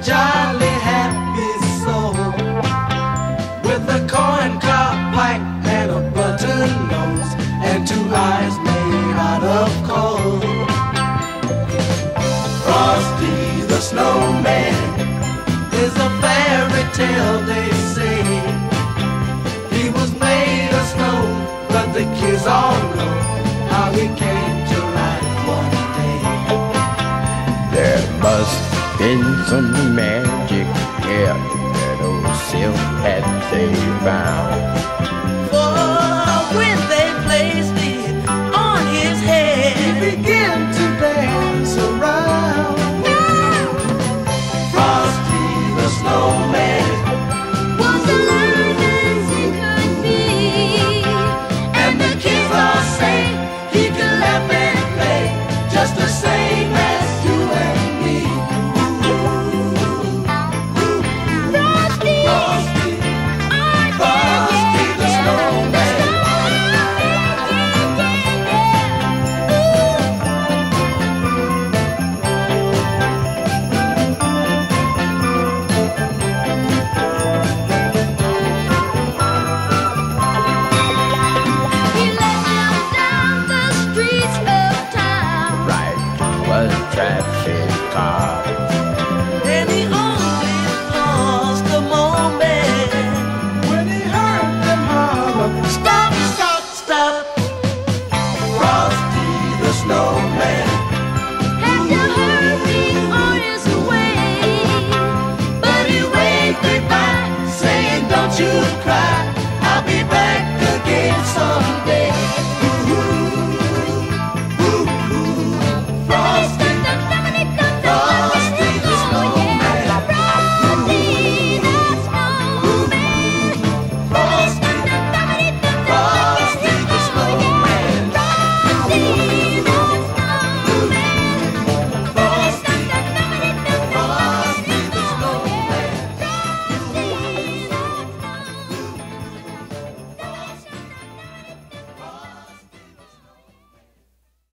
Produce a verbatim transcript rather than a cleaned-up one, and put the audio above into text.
Jolly happy soul with a corncob pipe and a button nose and two eyes made out of coal. Frosty the Snowman is a fairy tale, they say. He was made of snow, but the kids all know how he came to life one day. There must been some magic here in that old silk hat they found.